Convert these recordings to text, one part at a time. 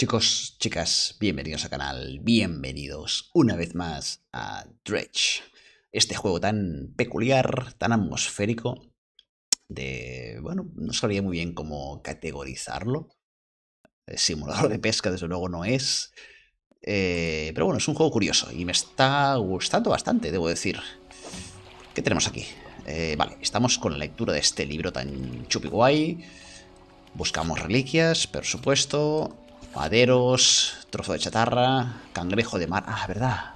Chicos, chicas, bienvenidos al canal, bienvenidos una vez más a Dredge, este juego tan peculiar, tan atmosférico, de, bueno, no sabría muy bien cómo categorizarlo, simulador de pesca desde luego no es, pero bueno, es un juego curioso y me está gustando bastante, debo decir. ¿Qué tenemos aquí? Vale, estamos con la lectura de este libro tan chupi guay, buscamos reliquias, por supuesto. Maderos, trozo de chatarra, cangrejo de mar. Ah, verdad.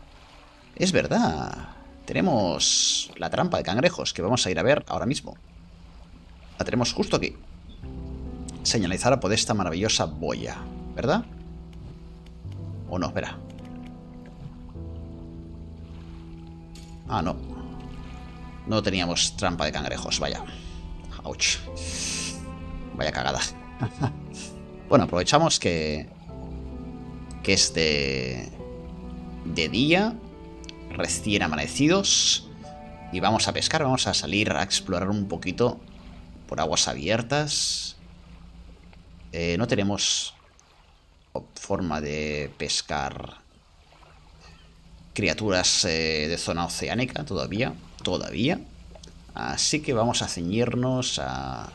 Es verdad. Tenemos la trampa de cangrejos que vamos a ir a ver ahora mismo. La tenemos justo aquí. Señalizada por esta maravillosa boya, ¿verdad? O no, espera. Ah, no. No teníamos trampa de cangrejos, vaya. Ouch. Vaya cagada. Bueno, aprovechamos que es de día, recién amanecidos, y vamos a pescar, vamos a salir a explorar un poquito por aguas abiertas. No tenemos forma de pescar criaturas de zona oceánica todavía, así que vamos a ceñirnos a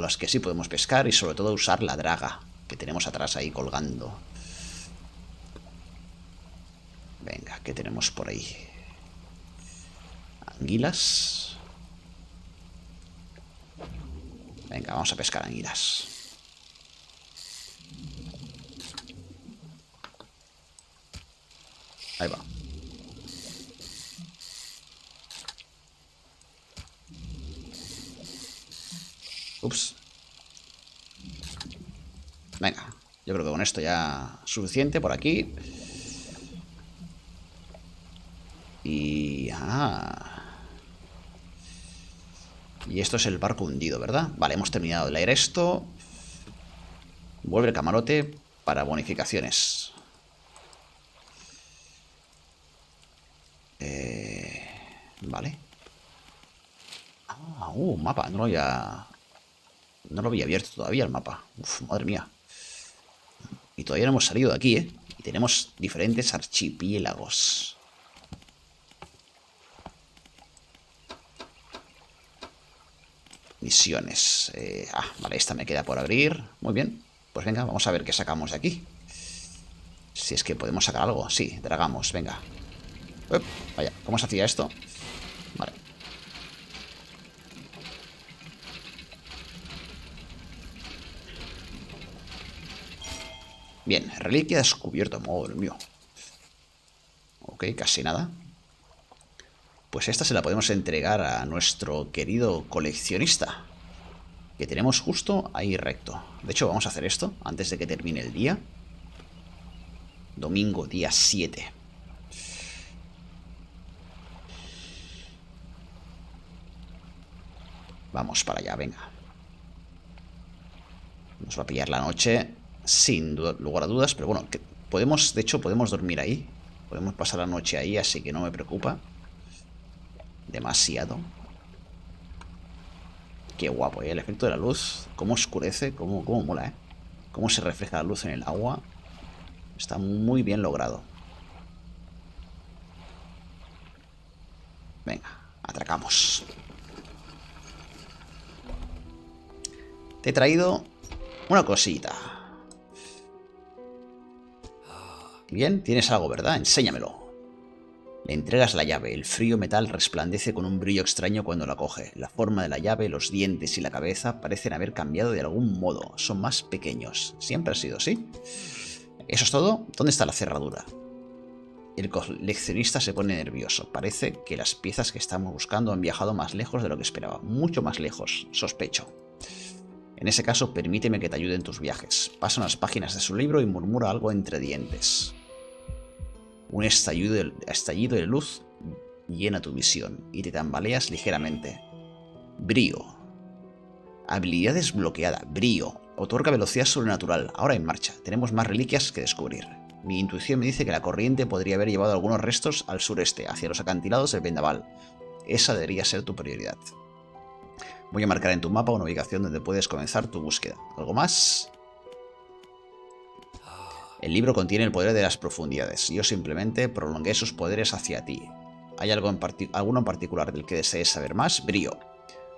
los que sí podemos pescar y sobre todo usar la draga que tenemos atrás ahí colgando. Venga, ¿qué tenemos por ahí? Anguilas. Venga, vamos a pescar anguilas. Ahí va. Ups. Venga, yo creo que con esto ya suficiente por aquí. Y... y esto es el barco hundido, ¿verdad? Vale, hemos terminado de leer esto. Vuelve el camarote para bonificaciones. Vale. Un mapa, no lo había... No lo había abierto todavía el mapa. Uf, madre mía. Y todavía no hemos salido de aquí, ¿eh? Y tenemos diferentes archipiélagos. Misiones. Vale, esta me queda por abrir. Muy bien. Pues venga, vamos a ver qué sacamos de aquí. Si es que podemos sacar algo. Sí, dragamos, venga. Uf, vaya, ¿cómo se hacía esto? Vale. Bien, reliquia descubierta, madre mía. Ok, casi nada. Pues esta se la podemos entregar a nuestro querido coleccionista, que tenemos justo ahí recto. De hecho, vamos a hacer esto antes de que termine el día. Domingo, día 7. Vamos para allá, venga. Nos va a pillar la noche... Sin lugar a dudas, pero bueno, que podemos, de hecho, podemos dormir ahí. Podemos pasar la noche ahí, así que no me preocupa demasiado. Qué guapo, ¿eh? El efecto de la luz. Cómo oscurece, cómo mola, ¿eh? Cómo se refleja la luz en el agua. Está muy bien logrado. Venga, atracamos. Te he traído una cosita. Bien, tienes algo, ¿verdad? Enséñamelo. Le entregas la llave. El frío metal resplandece con un brillo extraño cuando la coge. La forma de la llave, los dientes y la cabeza parecen haber cambiado de algún modo. Son más pequeños. Siempre ha sido así. ¿Eso es todo? ¿Dónde está la cerradura? El coleccionista se pone nervioso. Parece que las piezas que estamos buscando han viajado más lejos de lo que esperaba. Mucho más lejos, sospecho. En ese caso, permíteme que te ayude en tus viajes. Pasa unas páginas de su libro y murmura algo entre dientes. Un estallido de luz llena tu visión y te tambaleas ligeramente. Brío. Habilidad desbloqueada. Brío. Otorga velocidad sobrenatural. Ahora en marcha. Tenemos más reliquias que descubrir. Mi intuición me dice que la corriente podría haber llevado algunos restos al sureste, hacia los acantilados del Vendaval. Esa debería ser tu prioridad. Voy a marcar en tu mapa una ubicación donde puedes comenzar tu búsqueda. ¿Algo más? El libro contiene el poder de las profundidades. Yo simplemente prolongué sus poderes hacia ti. ¿Hay algo en alguno en particular del que desees saber más? Brío.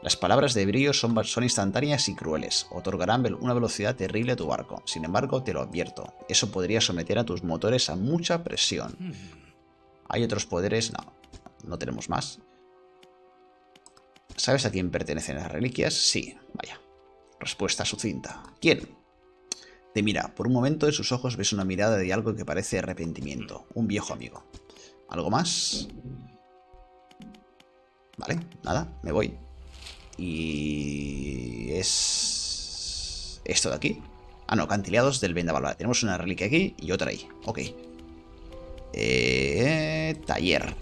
Las palabras de brío son instantáneas y crueles. Otorgarán una velocidad terrible a tu barco. Sin embargo, te lo advierto. Eso podría someter a tus motores a mucha presión. ¿Hay otros poderes? No. No tenemos más. ¿Sabes a quién pertenecen las reliquias? Sí. Vaya. Respuesta sucinta. ¿Quién? Te mira. Por un momento en sus ojos ves una mirada de algo que parece arrepentimiento. Un viejo amigo. ¿Algo más? Vale, nada, me voy. Y es esto de aquí. Ah, no, cantileados del Vendaval. Vale, tenemos una reliquia aquí y otra ahí. Ok. Taller.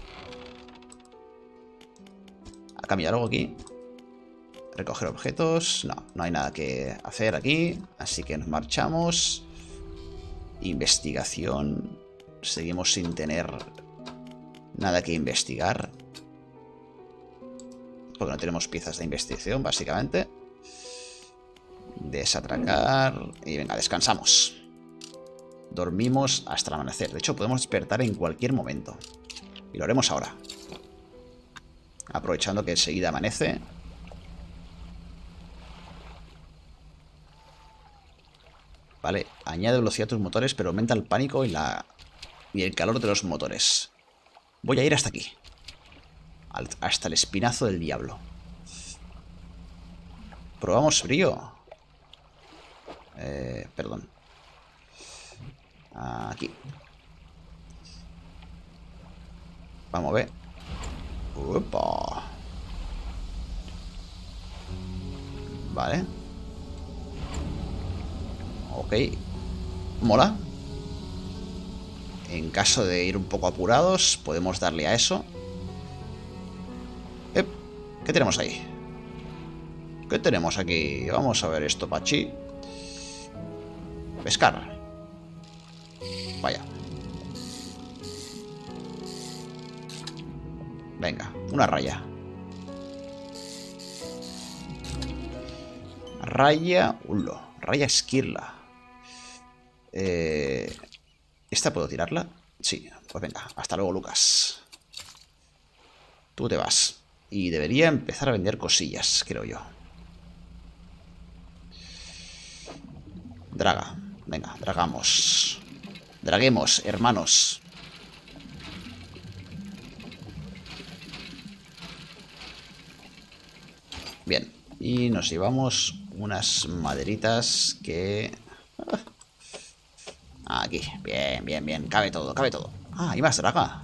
¿Ha cambiado algo aquí? Recoger objetos. No, no hay nada que hacer aquí. Así que nos marchamos. Investigación. Seguimos sin tener nada que investigar. Porque no tenemos piezas de investigación, básicamente. Desatracar. Y venga, descansamos. Dormimos hasta el amanecer. De hecho, podemos despertar en cualquier momento. Y lo haremos ahora. Aprovechando que enseguida amanece. Vale, añade velocidad a tus motores, pero aumenta el pánico y el calor de los motores. Voy a ir hasta aquí. Hasta el espinazo del diablo. Probamos brío. Perdón. Aquí. Vamos a ver. Opa. Vale. Ok. Mola. En caso de ir un poco apurados, podemos darle a eso. ¿Qué tenemos ahí? ¿Qué tenemos aquí? Vamos a ver esto, Pachi. Pescar. Vaya. Venga, una raya. Raya... Ulo. Raya esquirla. ¿Esta puedo tirarla? Sí. Pues venga, hasta luego, Lucas. Tú te vas. Y debería empezar a vender cosillas, creo yo. Draga. Venga, dragamos. Draguemos, hermanos. Bien. Y nos llevamos unas maderitas que... Aquí. Bien, bien, bien. Cabe todo, cabe todo. Ah, hay más draga.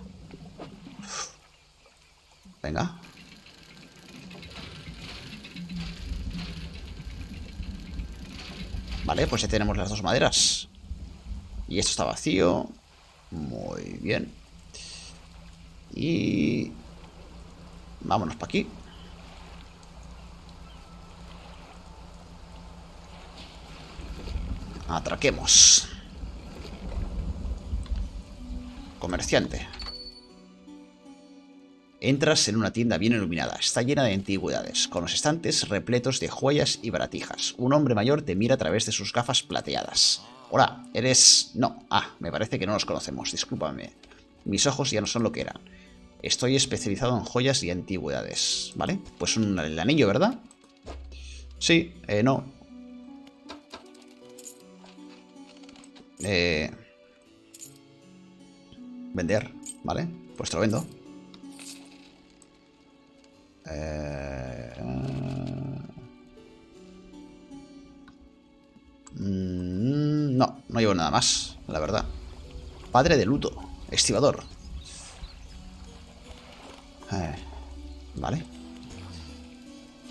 Venga. Vale, pues ya tenemos las dos maderas. Y esto está vacío. Muy bien. Y... vámonos para aquí. Atraquemos. Comerciante. Entras en una tienda bien iluminada. Está llena de antigüedades, con los estantes repletos de joyas y baratijas. Un hombre mayor te mira a través de sus gafas plateadas. Hola, eres... No, me parece que no nos conocemos, discúlpame. Mis ojos ya no son lo que eran. Estoy especializado en joyas y antigüedades. ¿Vale? Pues el anillo, ¿verdad? Sí, no. Vender, ¿vale? Pues te lo vendo. No, no llevo nada más, la verdad. Padre de luto, estibador. Vale.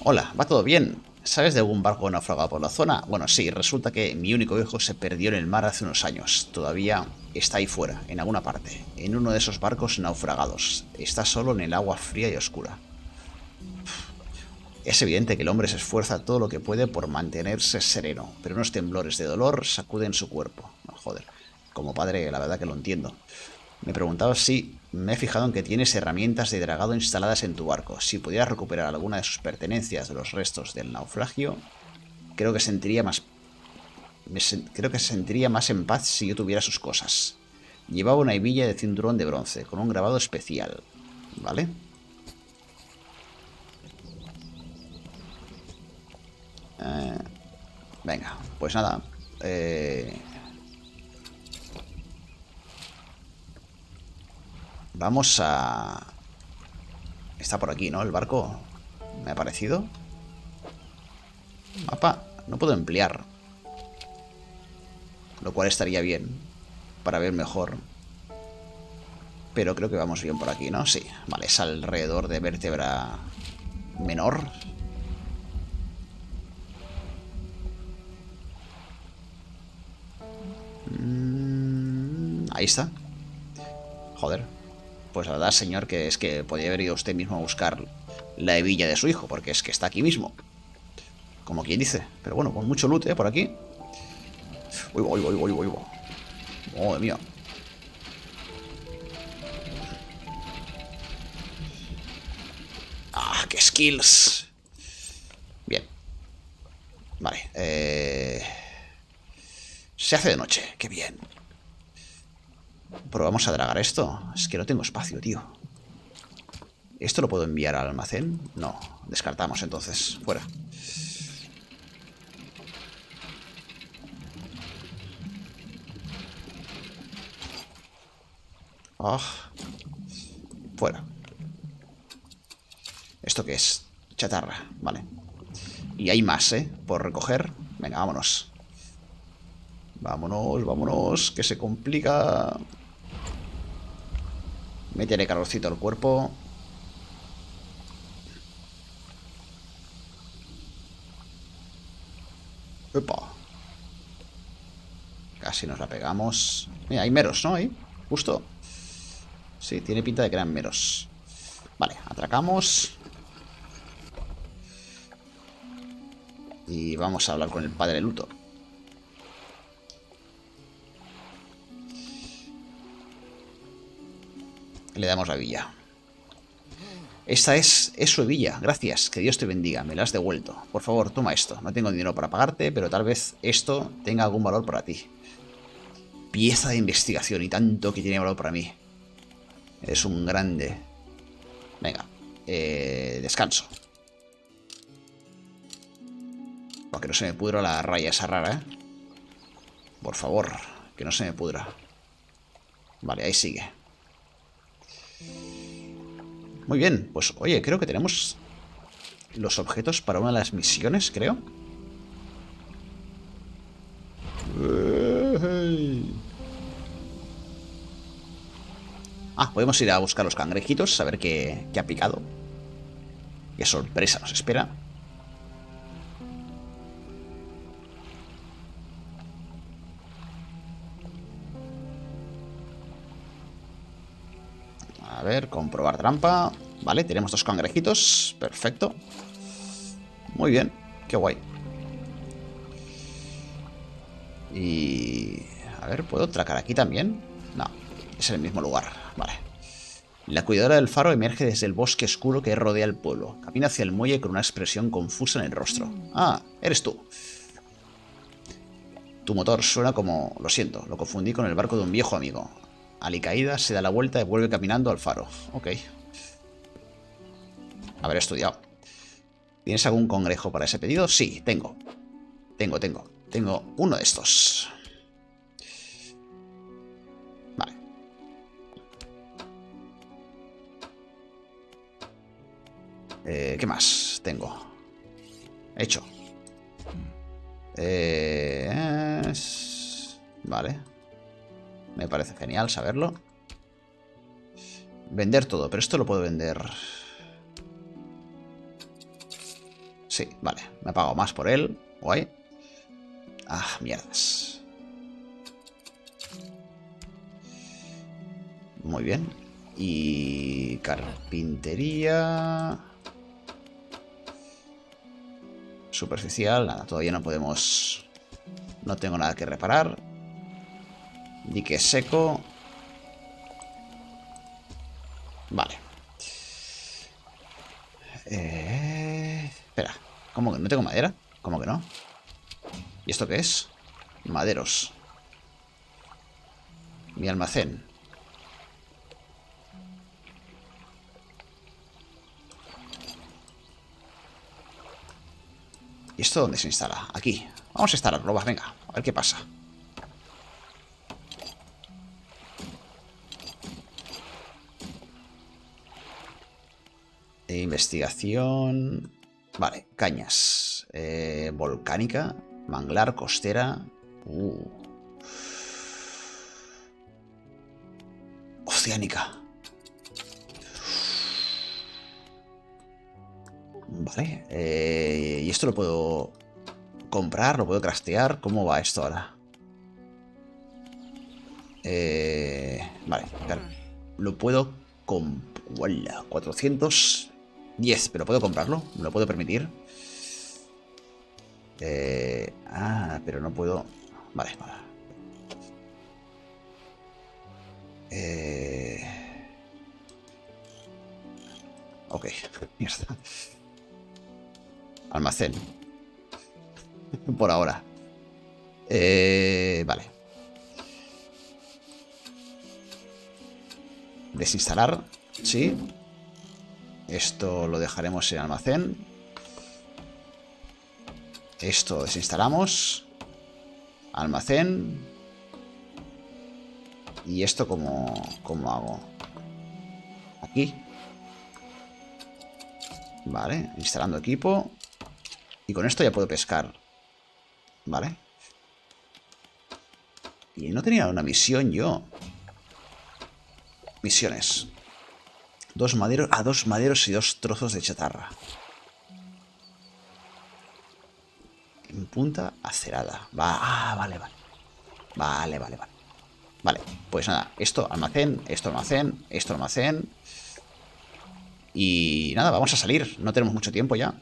Hola, ¿va todo bien? ¿Sabes de algún barco naufragado por la zona? Bueno, sí, resulta que mi único hijo se perdió en el mar hace unos años. Todavía está ahí fuera, en alguna parte. En uno de esos barcos naufragados. Está solo en el agua fría y oscura. Es evidente que el hombre se esfuerza todo lo que puede por mantenerse sereno, pero unos temblores de dolor sacuden su cuerpo. No, joder, como padre la verdad que lo entiendo. Me preguntaba si me he fijado en que tienes herramientas de dragado instaladas en tu barco. Si pudieras recuperar alguna de sus pertenencias de los restos del naufragio, creo que sentiría más creo que se sentiría más en paz si yo tuviera sus cosas. Llevaba una hebilla de cinturón de bronce con un grabado especial, ¿vale? Venga, pues nada. Vamos a... Está por aquí, ¿no? El barco. ¿Me ha parecido? Mapa. No puedo emplear. Lo cual estaría bien. Para ver mejor. Pero creo que vamos bien por aquí, ¿no? Sí. Vale, es alrededor de vértebra menor. Ahí está. Joder. Pues la verdad, señor, que es que podría haber ido usted mismo a buscar la hebilla de su hijo, porque es que está aquí mismo. Como quien dice. Pero bueno, con mucho loot, por aquí. Uy, madre mía. Ah, qué skills. Bien. Vale. Se hace de noche, qué bien. Probamos a dragar esto. Es que no tengo espacio, tío. ¿Esto lo puedo enviar al almacén? No, descartamos entonces. Fuera. Oh. Fuera. ¿Esto qué es? Chatarra, vale. Y hay más, por recoger. Venga, vámonos. Vámonos, vámonos, que se complica. Métele calorcito al cuerpo. Epa. Casi nos la pegamos. Mira, hay meros, ¿no? Ahí, justo. Sí, tiene pinta de que eran meros. Vale, atracamos. Y vamos a hablar con el padre Luto. Le damos la villa. Esta es su villa. Gracias, que Dios te bendiga. Me la has devuelto. Por favor, toma esto. No tengo dinero para pagarte, pero tal vez esto tenga algún valor para ti. Pieza de investigación y tanto que tiene valor para mí. Eres un grande. Venga, descanso. Para que no se me pudra la raya esa rara, Por favor, que no se me pudra. Vale, ahí sigue. Muy bien, pues oye, creo que tenemos los objetos para una de las misiones, creo. Ah, podemos ir a buscar los cangrejitos, a ver qué ha picado. Qué sorpresa nos espera. A ver, comprobar trampa. Vale, tenemos dos cangrejitos. Perfecto. Muy bien, qué guay. Y... a ver, ¿puedo atracar aquí también? No, es en el mismo lugar. Vale. La cuidadora del faro emerge desde el bosque oscuro que rodea el pueblo. Camina hacia el muelle con una expresión confusa en el rostro. Ah, eres tú. Tu motor suena como... Lo siento, lo confundí con el barco de un viejo amigo. Alicaída se da la vuelta y vuelve caminando al faro. Ok. Haber estudiado. ¿Tienes algún cangrejo para ese pedido? Sí, tengo. Tengo uno de estos. Vale. ¿Qué más tengo? Hecho. Vale. Me parece genial saberlo. Vender todo, pero esto lo puedo vender. Sí, vale. Me pago más por él. Guay. Ah, mierdas. Muy bien. Y... carpintería... superficial. Nada, todavía no podemos... No tengo nada que reparar. Dique seco. Vale. Espera. ¿Cómo que no tengo madera? ¿Cómo que no? ¿Y esto qué es? Maderos. Mi almacén. ¿Y esto dónde se instala? Aquí. Vamos a instalar globas, venga. A ver qué pasa. Investigación. Vale, cañas. Volcánica. Manglar, costera. Oceánica. Vale. ¿Y esto lo puedo comprar? ¿Lo puedo craftear? ¿Cómo va esto ahora? Vale. Lo puedo comprar. 410. ¿Pero puedo comprarlo? ¿Me lo puedo permitir? Pero no puedo. Vale, vale. Ok, mierda. Almacén. Por ahora. Vale. Desinstalar. Sí. Esto lo dejaremos en almacén. Esto desinstalamos. Almacén. ¿Y esto cómo hago? Aquí. Vale, instalando equipo. Y con esto ya puedo pescar. Vale. Y no tenía una misión yo. Misiones. 2 maderos. Ah, 2 maderos y 2 trozos de chatarra. En punta acerada. Ah, vale, vale. Vale, vale, vale. Vale, pues nada. Esto almacén, esto almacén, esto almacén. Y nada, vamos a salir. No tenemos mucho tiempo ya.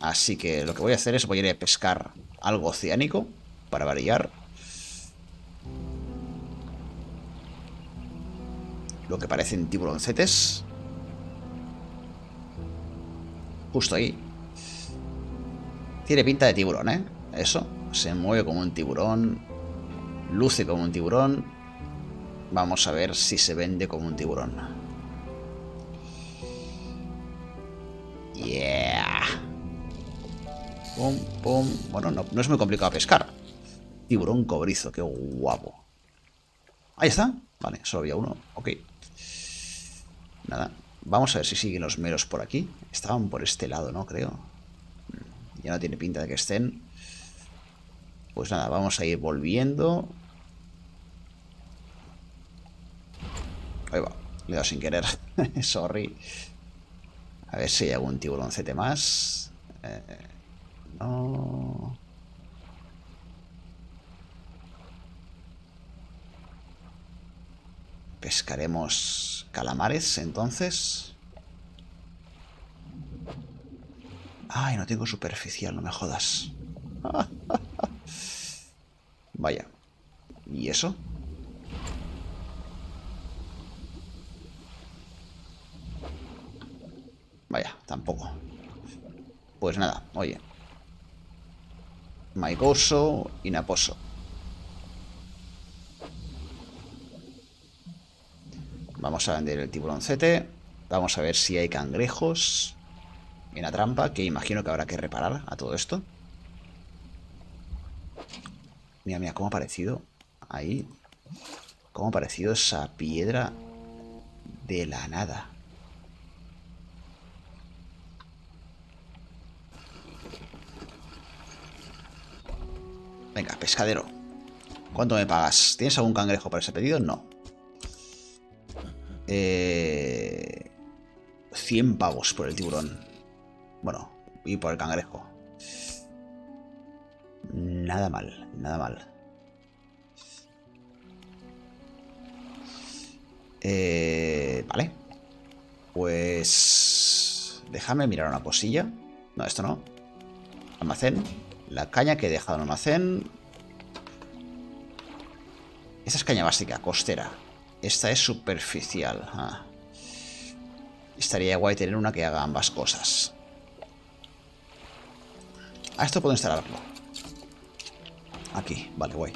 Así que lo que voy a hacer es voy a ir a pescar algo oceánico. Para variar. Lo que parecen tiburoncetes. Justo ahí. Tiene pinta de tiburón, ¿eh? Eso. Se mueve como un tiburón. Luce como un tiburón. Vamos a ver si se vende como un tiburón. Yeah. Pum, pum. Bueno, no es muy complicado pescar. Tiburón cobrizo, qué guapo. Ahí está. Vale, solo había uno. Ok. Nada. Vamos a ver si siguen los meros por aquí. Estaban por este lado, ¿no? Creo. Ya no tiene pinta de que estén. Pues nada, vamos a ir volviendo. Ahí va. Le he dado sin querer. Sorry. A ver si hay algún tiburoncete más. No. Pescaremos calamares, entonces. Ay, no tengo superficial, no me jodas. Vaya. ¿Y eso? Vaya, tampoco. Pues nada, oye. Maicoso y Naposo. Vamos a vender el tiburoncete. Vamos a ver si hay cangrejos en la trampa, que imagino que habrá que reparar a todo esto. Mira, mira, cómo ha aparecido ahí. Cómo ha aparecido esa piedra de la nada. Venga, pescadero. ¿Cuánto me pagas? ¿Tienes algún cangrejo para ese pedido? No. 100 pavos por el tiburón. Bueno, y por el cangrejo. Nada mal, nada mal. Vale. Pues... déjame mirar una cosilla. No, esto no. Almacén. La caña que he dejado en almacén. Esta es caña básica, costera. Esta es superficial. Ah. Estaría guay tener una que haga ambas cosas. A esto puedo instalarlo. Aquí, vale, guay.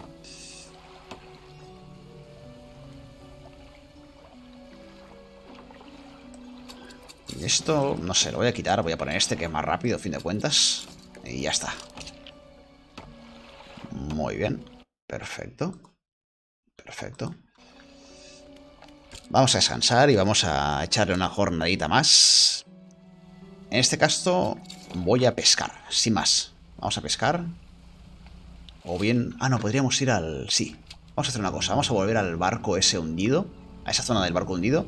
Y esto, no sé, lo voy a quitar. Voy a poner este que es más rápido, a fin de cuentas. Y ya está. Muy bien. Perfecto. Perfecto. Vamos a descansar y vamos a echarle una jornadita más. En este caso, voy a pescar, sin más. Vamos a pescar. O bien... Ah, no, podríamos ir al... Sí. Vamos a hacer una cosa. Vamos a volver al barco ese hundido. A esa zona del barco hundido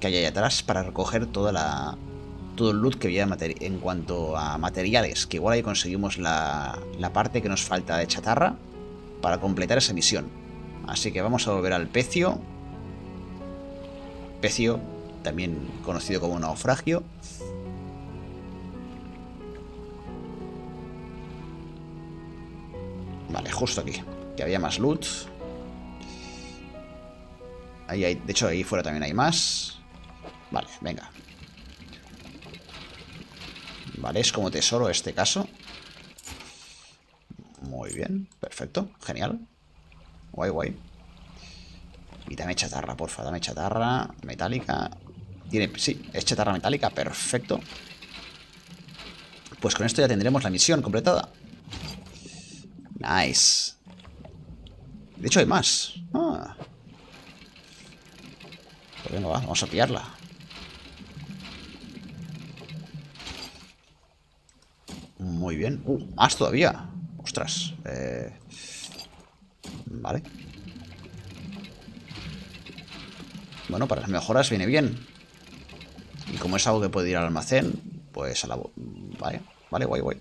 que hay ahí atrás para recoger toda la... todo el loot que había en cuanto a materiales. Que igual ahí conseguimos la parte que nos falta de chatarra para completar esa misión. Así que vamos a volver al pecio. Pecio, también conocido como naufragio. Vale, justo aquí, que había más loot. Ahí hay, de hecho ahí fuera también hay más. Vale, venga. Vale, es como tesoro este caso. Muy bien, perfecto, genial. Guay, guay. Y dame chatarra, porfa, dame chatarra metálica. Tiene, sí, es chatarra metálica, perfecto. Pues con esto ya tendremos la misión completada. Nice. De hecho hay más. Ah. ¿Por qué no va? Vamos a pillarla. Muy bien. Más todavía. Ostras. Vale. Bueno, para las mejoras viene bien. Y como es algo que puede ir al almacén, pues a la... Vale, vale, guay, guay.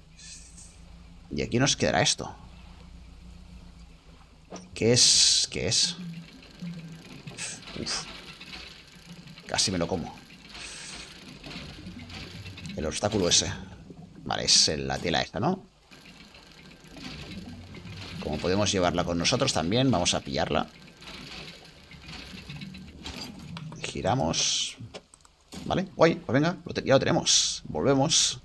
Y aquí nos quedará esto. ¿Qué es? ¿Qué es? Uf. Casi me lo como. El obstáculo ese. Vale, es la tela esta, ¿no? Como podemos llevarla con nosotros también, vamos a pillarla. Giramos. Vale, guay, pues venga, ya lo tenemos. Volvemos.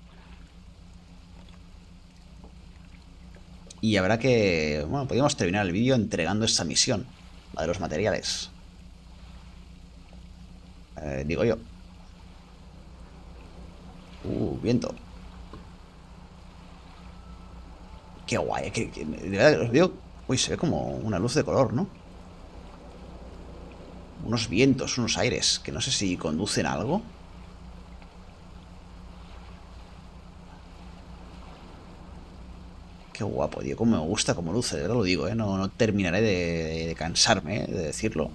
Y habrá que... Bueno, podríamos terminar el vídeo entregando esta misión. La de los materiales. Digo yo. Viento. Qué guay. De verdad que os digo... Uy, se ve como una luz de color, ¿no? Unos vientos, unos aires. Que no sé si conducen a algo. Qué guapo, tío. Cómo me gusta, cómo luce. De verdad lo digo, ¿eh? No terminaré de cansarme, ¿eh? De decirlo.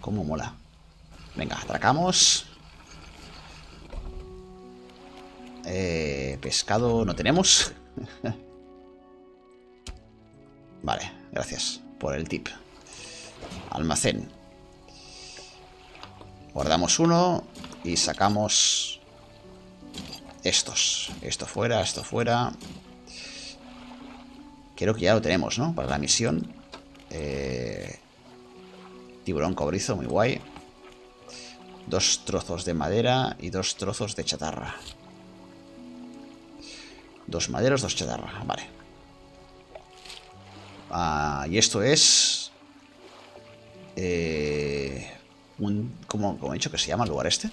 Cómo mola. Venga, atracamos. Pescado no tenemos. Vale, gracias por el tip. Almacén. Guardamos uno y sacamos estos. Esto fuera, esto fuera... Creo que ya lo tenemos, ¿no? Para la misión. Tiburón cobrizo, muy guay. Dos trozos de madera y dos trozos de chatarra. Dos maderos, dos chatarra. Vale. Ah, y esto es... ¿Cómo he dicho que se llama el lugar este?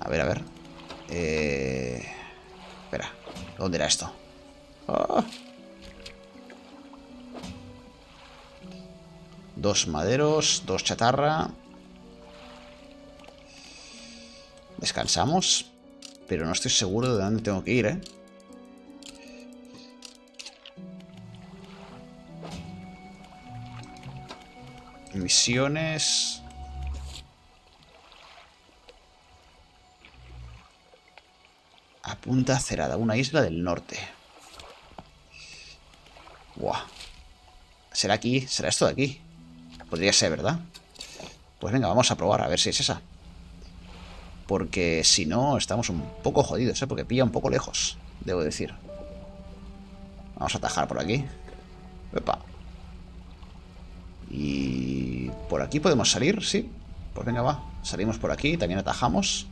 A ver, a ver. Espera. ¿Dónde era esto? Dos maderos, dos chatarra. Descansamos. Pero no estoy seguro de dónde tengo que ir, ¿eh? Misiones. A Punta Cerada, una isla del norte. Buah. ¿Será aquí? ¿Será esto de aquí? Podría ser, ¿verdad? Pues venga, vamos a probar, a ver si es esa. Porque si no, estamos un poco jodidos, ¿eh? Porque pilla un poco lejos, debo decir. Vamos a atajar por aquí. Epa. Y... ¿Por aquí podemos salir? Sí. Pues venga, va. Salimos por aquí, también atajamos.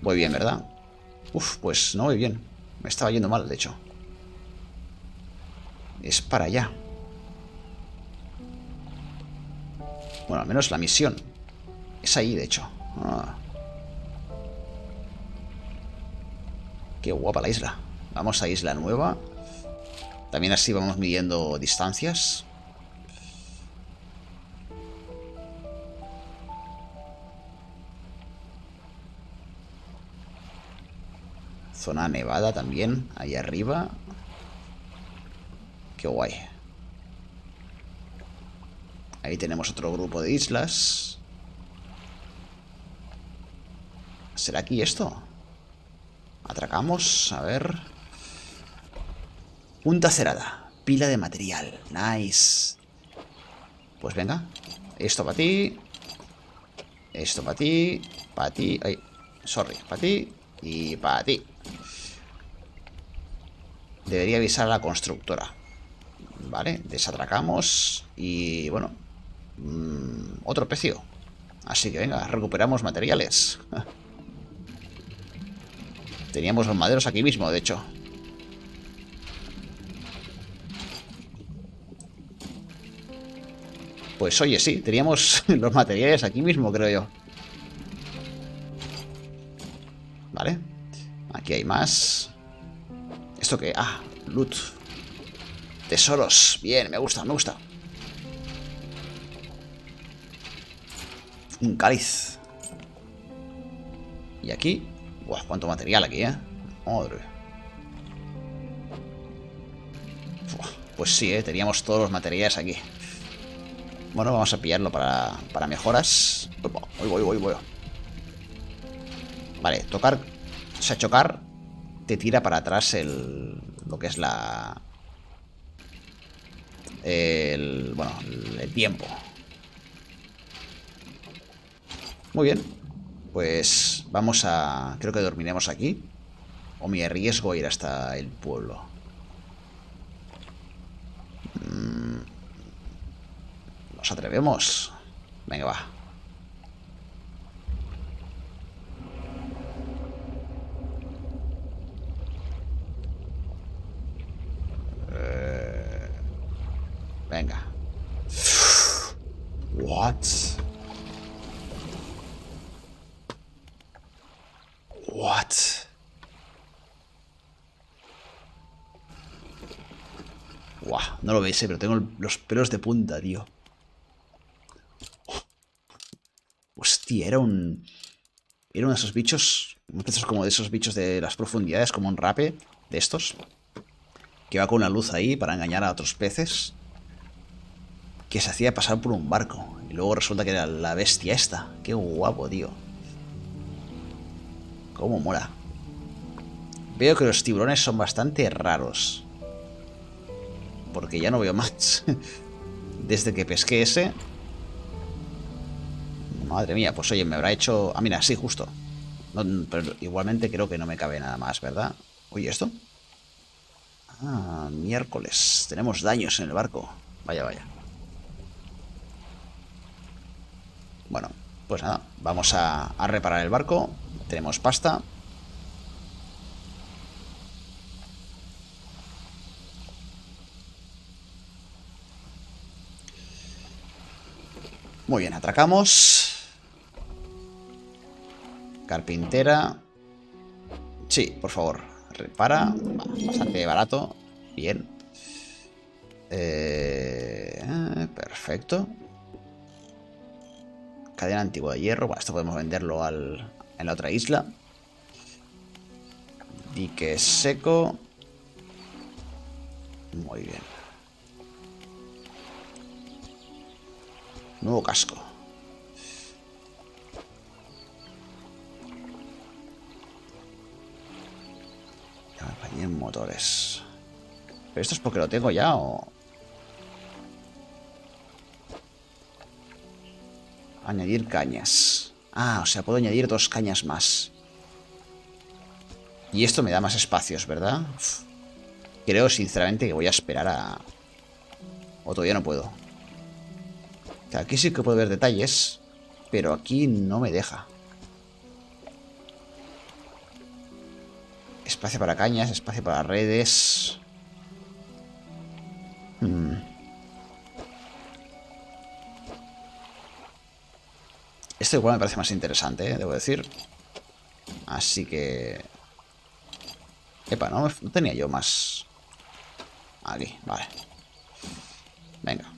Voy bien, ¿verdad? Uf, pues no voy bien. Me estaba yendo mal, de hecho. es para allá. Bueno, al menos la misión es ahí, de hecho. Ah. Qué guapa la isla. Vamos a Isla Nueva. También así vamos midiendo distancias. Zona nevada también, ahí arriba. Qué guay. Ahí tenemos otro grupo de islas. ¿Será aquí esto? Atracamos, a ver. Punta Cerada, pila de material. Nice. Pues venga, esto para ti. Esto para ti. Para ti, ay, sorry, para ti. Y para ti. Debería avisar a la constructora. Vale, desatracamos. Y bueno, otro pecio. Así que venga, recuperamos materiales. Teníamos los maderos aquí mismo, de hecho. Pues oye, sí, teníamos los materiales aquí mismo, creo yo. Vale, aquí hay más. ¿Esto qué? Ah, loot. Tesoros, bien, me gusta, me gusta. Un cáliz. Y aquí... Buah, cuánto material aquí, ¿eh? Madre. Buah, pues sí, ¿eh? Teníamos todos los materiales aquí. Bueno, vamos a pillarlo para mejoras. Voy. Vale, tocar, o sea, chocar te tira para atrás lo que es el tiempo. Muy bien. Pues vamos a... Creo que dormiremos aquí. O me arriesgo a ir hasta el pueblo. ¿Nos atrevemos? Venga, va. Venga. What? What? Buah, no lo veis, pero tengo los pelos de punta, tío. Hostia, era uno de esos bichos. Como de esos bichos de las profundidades, como un rape de estos. Que va con la luz ahí para engañar a otros peces. Que se hacía pasar por un barco. Y luego resulta que era la bestia esta. Qué guapo, tío. Cómo mola. Veo que los tiburones son bastante raros. Porque ya no veo más. Desde que pesqué ese. Madre mía, pues oye, me habrá hecho... Ah, mira, sí, justo. No, pero igualmente creo que no me cabe nada más, ¿verdad? Oye, ¿esto? Ah, miércoles. Tenemos daños en el barco. Vaya, vaya. Bueno, pues nada. Vamos a reparar el barco. Tenemos pasta. Muy bien, atracamos. Carpintera. Sí, por favor. Repara. Bastante barato. Bien. Perfecto. Cadena antigua de hierro. Bueno, esto podemos venderlo en la otra isla. Dique seco. Muy bien. Nuevo casco. Compañía en motores. ¿Pero esto es porque lo tengo ya o...? Añadir cañas. Ah, o sea, puedo añadir 2 cañas más. Y esto me da más espacios, ¿verdad? Uf. Creo, sinceramente, que voy a esperar a... O todavía no puedo. O sea, aquí sí que puedo ver detalles, pero aquí no me deja. Espacio para cañas, espacio para redes... Esto igual me parece más interesante, debo decir. Así que... Epa, no tenía yo más... Aquí, vale. Venga.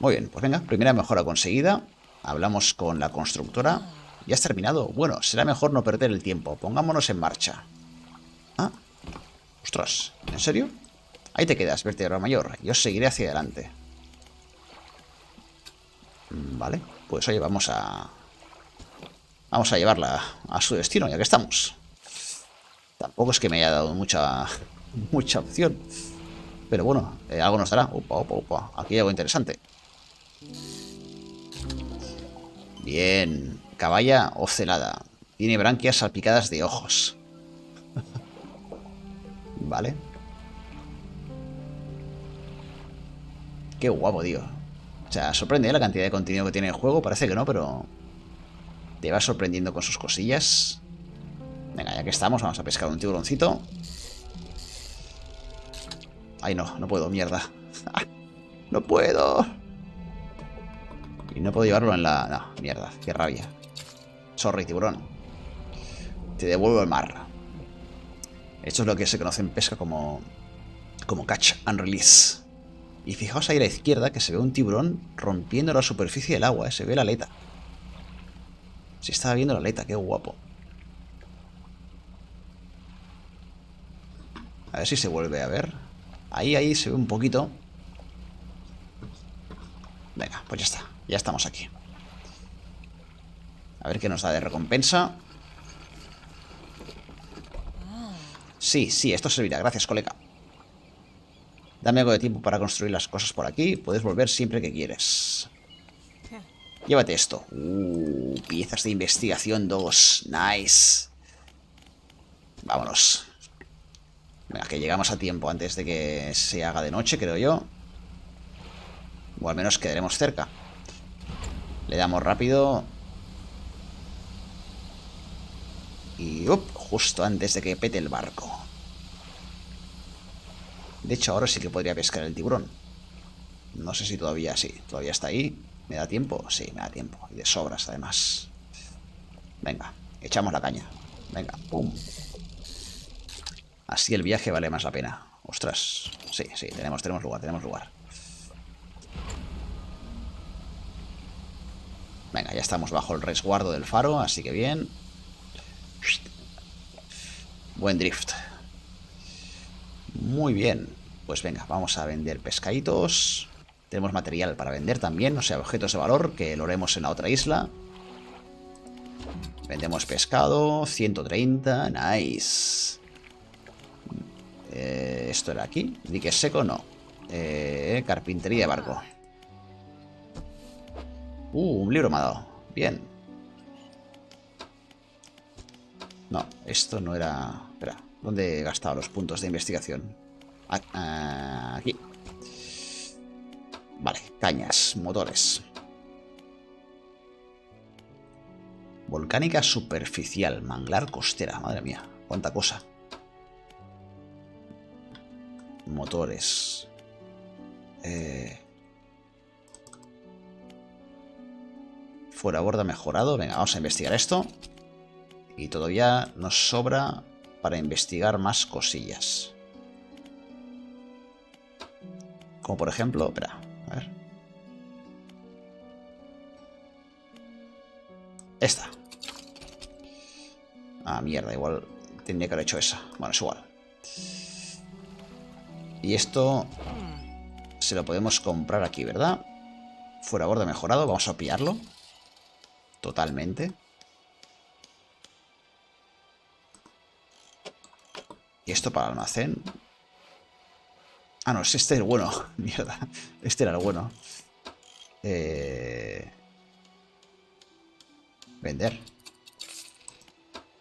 Muy bien, pues venga, primera mejora conseguida. Hablamos con la constructora. ¿Ya has terminado? Bueno, será mejor no perder el tiempo. Pongámonos en marcha. Ah, ostras, ¿en serio? Ahí te quedas, vértebra mayor. Yo seguiré hacia adelante. Vale, pues oye, vamos a llevarla a su destino, ya que estamos. Tampoco es que me haya dado mucha opción. Pero bueno, algo nos dará. Opa, opa, opa. Aquí hay algo interesante. Bien. Caballa ocelada. Tiene branquias salpicadas de ojos. Vale. Qué guapo, tío. O sea, sorprende, ¿eh? La cantidad de contenido que tiene el juego. Parece que no, pero... Te va sorprendiendo con sus cosillas. Venga, ya que estamos, vamos a pescar un tiburoncito. Ay, no, no puedo, mierda. ¡No puedo! Y no puedo llevarlo en la... No, mierda, qué rabia. Sorry, tiburón. Te devuelvo el mar. Esto es lo que se conoce en pesca como... Como catch and release. Y fijaos ahí a la izquierda que se ve un tiburón rompiendo la superficie del agua, ¿eh? Se ve la aleta. Se estaba viendo la aleta, qué guapo. A ver si se vuelve a ver. Ahí se ve un poquito. Venga, pues ya está. Ya estamos aquí. A ver qué nos da de recompensa. Sí, esto servirá. Gracias, colega. Dame algo de tiempo para construir las cosas por aquí. Puedes volver siempre que quieres. Llévate esto. Piezas de investigación 2. Nice. Vámonos. Venga, que llegamos a tiempo antes de que se haga de noche, creo yo. O al menos quedaremos cerca. Le damos rápido. Y... justo antes de que pete el barco. De hecho, ahora sí que podría pescar el tiburón. No sé si todavía sí. Todavía está ahí. ¿Me da tiempo? Sí, me da tiempo. Y de sobras, además. Venga, echamos la caña. Venga, pum. Así el viaje vale más la pena. Ostras. Sí, tenemos lugar. Venga, ya estamos bajo el resguardo del faro, así que bien. Buen drift. Muy bien. Pues venga, vamos a vender pescaditos. Tenemos material para vender también, o sea, objetos de valor, que lo haremos en la otra isla. Vendemos pescado, 130, nice. Esto era aquí. Dique seco, no. Carpintería de barco. Un libro me ha dado. Bien. No, esto no era... Espera, ¿dónde he gastado los puntos de investigación? Aquí. Vale, cañas, motores. Volcánica superficial, manglar costera. Madre mía, cuánta cosa. Motores. Fuera borda mejorado. Venga, vamos a investigar esto. Y todavía nos sobra para investigar más cosillas. Como por ejemplo... Espera, a ver. Esta. Ah, mierda, igual tendría que haber hecho esa. Bueno, es igual. Y esto se lo podemos comprar aquí, ¿verdad? Fuera borda mejorado, vamos a pillarlo. Totalmente. Y esto para el almacén. Ah, no, este es el bueno. Mierda, este era el bueno. Vender.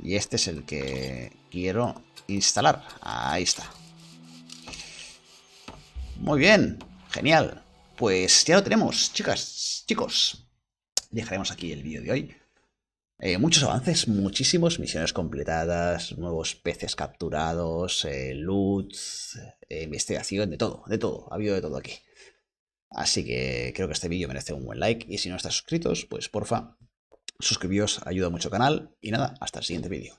Y este es el que quiero instalar. Ahí está. Muy bien, genial. Pues ya lo tenemos, chicas, chicos. Dejaremos aquí el vídeo de hoy. Muchos avances, muchísimos, misiones completadas, nuevos peces capturados, loot, investigación, de todo, ha habido de todo aquí. Así que creo que este vídeo merece un buen like y si no estás suscritos, pues porfa, suscribíos, ayuda mucho al canal y nada, hasta el siguiente vídeo.